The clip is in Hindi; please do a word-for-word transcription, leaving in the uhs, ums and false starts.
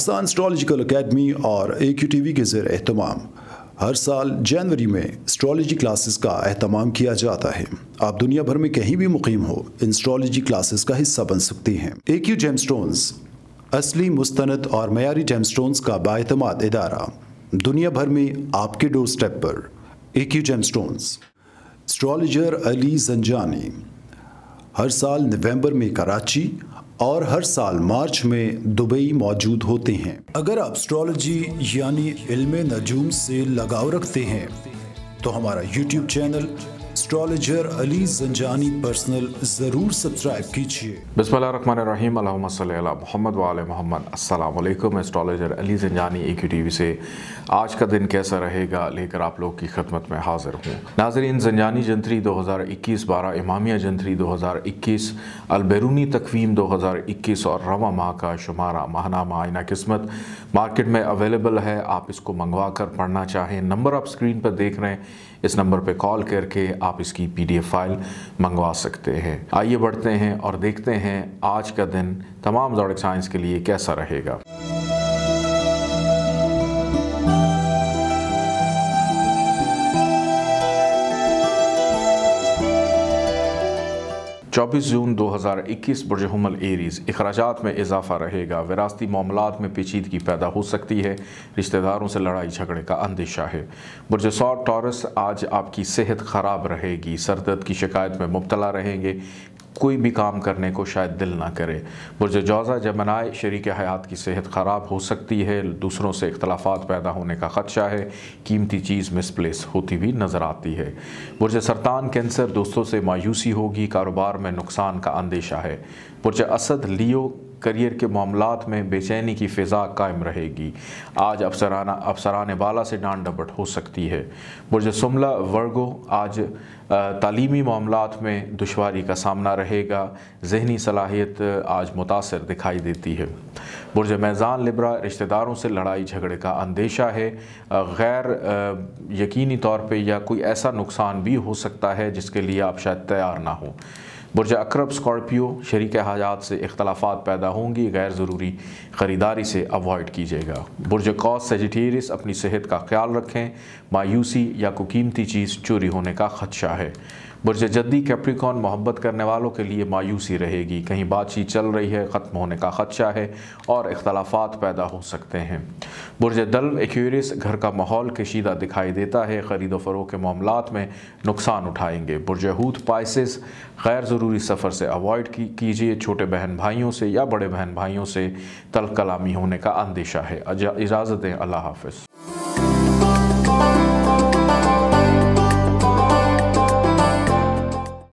पाकिस्तान एस्ट्रोलॉजिकल अकेडमी और ए क्यू टीवी के ज़ेर एहतमाम हर साल जनवरी में एस्ट्रोलॉजी क्लासेस का अहतमाम किया जाता है। आप दुनिया भर में कहीं भी मुकीम हो, इन एस्ट्रोलॉजी क्लासेस का हिस्सा बन सकती हैं। ए क्यू जेमस्टोन्स असली, मुस्तनद और मयारी जेमस्टोन्स का बाएतमाद इदारा दुनिया भर में आपके डोर स्टेप पर। A Q gemstones astrologer Ali Janjani हर साल नवंबर में कराची और हर साल मार्च में दुबई मौजूद होते हैं। अगर आप एस्ट्रोलॉजी यानी इल्मे नजूम से लगाव रखते हैं तो हमारा YouTube channel astrologer Ali Janjani personal ज़रूर सब्सक्राइब कीजिए। बिस्मिल्लाहिर्रहमानिर्रहीम, अल्लाहुम्मा सल्ली अला मुहम्मद व आले मुहम्मद। अस्सलाम वालेकुम। Astrologer Ali Janjani A Q TV से आज का दिन कैसा रहेगा लेकर आप लोग की खिदमत में हाजिर हूँ। नाज़रीन जंजानी जंतरी दो हज़ार इक्कीस, बारह इमामिया जंतरी दो हज़ार इक्कीस, अलबेरुनी तकवीम दो हज़ार इक्कीस और रवा माह का शुमारा माहनामा आइना किस्मत मार्केट में अवेलेबल है। आप इसको मंगवा कर पढ़ना चाहें, नंबर आप स्क्रीन पर देख रहे हैं, इस नंबर पर कॉल करके आप इसकी पीडीएफ फाइल मंगवा सकते हैं। आइए बढ़ते हैं और देखते हैं आज का दिन तमाम ज़ोडिक साइंस के लिए कैसा रहेगा। चौबीस जून दो हज़ार इक्कीस बुर्ज हुमल एरीज। इखराजात में इजाफा रहेगा, विरासती मामलात में पेचीदगी पैदा हो सकती है, रिश्तेदारों से लड़ाई झगड़े का अंदेशा है। बुर्ज सौर टॉरस आज आपकी सेहत ख़राब रहेगी, सरदर्द की शिकायत में मुब्तला रहेंगे, कोई भी काम करने को शायद दिल ना करे। बुर्ज जौज़ा जेमिनाई शरीक हयात की सेहत ख़राब हो सकती है, दूसरों से इख्तलाफात पैदा होने का ख़दशा है, कीमती चीज़ मिसप्लेस होती हुई नज़र आती है। बुर्ज सरतान कैंसर दोस्तों से मायूसी होगी, कारोबार में नुकसान का अंदेशा है। बुर्ज असद लियो करियर के मामलात में बेचैनी की फ़िज़ा कायम रहेगी, आज अफसराना अफसरान बाला से डांट डपट हो सकती है। बुर्ज सुमला वर्गो आज तालीमी मामलात में दुश्वारी का सामना रहेगा, जहनी सलाहियत आज मुतासर दिखाई देती है। बुर्ज मेज़ान लिब्रा रिश्तेदारों से लड़ाई झगड़े का अंदेशा है, गैर यकीनी तौर पे या कोई ऐसा नुकसान भी हो सकता है जिसके लिए आप शायद तैयार ना हो। बुर्ज अकरब स्कॉर्पियो शरीक हयात से इख्तलाफात पैदा होंगी, गैर ज़रूरी ख़रीदारी से अवॉइड कीजिएगा। बुर्ज कौस सेजिटेरियस अपनी सेहत का ख्याल रखें, मायूसी या कोई कीमती चीज़ चोरी होने का ख़दशा है। बुर्ज जद्दी कैप्रिकॉर्न मोहब्बत करने वालों के लिए मायूसी रहेगी, कहीं बातचीत चल रही है, ख़त्म होने का ख़दशा है और इख्तलाफात पैदा हो सकते हैं। बुर्ज दल्व एक्वेरियस घर का माहौल कशीदा दिखाई देता है, ख़रीदो फरोख के मामलात में नुकसान उठाएंगे। बुर्ज हूत पाइसेस गैर ज़रूरी सफ़र से अवॉइड कीजिए, छोटे बहन भाइयों से या बड़े बहन भाइयों से तल्ख कलामी होने का अंदेशा है। इजाज़त दें, अल्लाह हाफ़िज़।